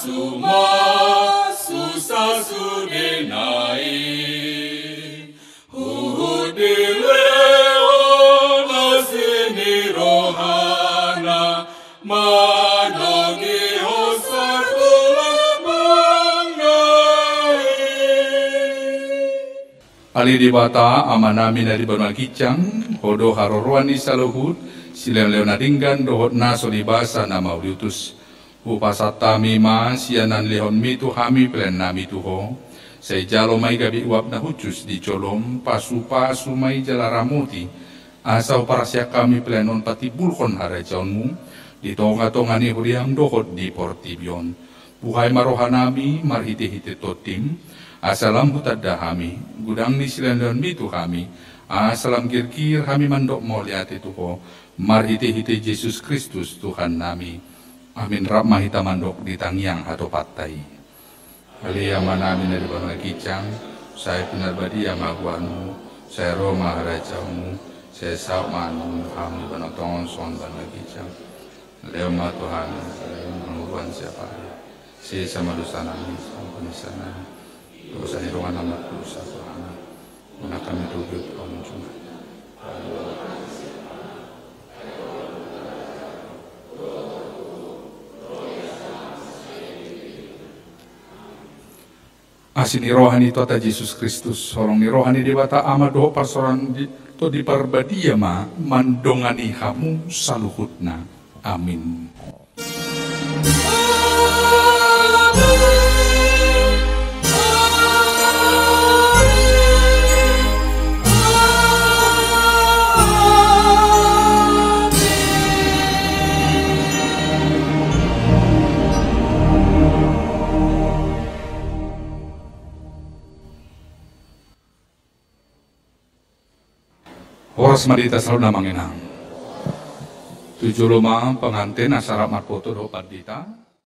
Ali dibata amanami dari Banwal Kicang, hodo harorwani saluhud, silen leonadinggan dohot naso dibasa nama uliutus. Upasata mima sianan lehon mitu hami pelen nami tuho, sejalo mai gabi uap nahucus di colom pasupa sumai jalaramuti, asau parasya kami pelenon pati bulkon harajaunmu, di tonga-tongani huriang dohot di portibion. Buhai marohanami marhite-hite totim, asalam hutadahami, gudang ni silendan mitu kami, asalam kirkir kami mandok mauliati tuho, marhite-hite Yesus Kristus Tuhan nami. Amin ramah hita mandok di tangiang atau patai. Alia mana amin dari Banwal Kicang, saya benar badi amaguanu, saya roh maharajamu, saya saw manu kami banotong son Banwal Kicang. Leoma Tuhan, menguruan siapa? Saya sama dosa nami, ampuni sana. Dosa hiruan amat dosa Tuhan, karena kami duduk kamu cuma. Asini rohani tuata Yesus Kristus, orang ni rohani dibata amado pasoran to di perbadia ma mandongani kamu saluhutna. Amin. Horas madita selalu namang enang. Tujuh luma pengantin asarap marpoto do padita.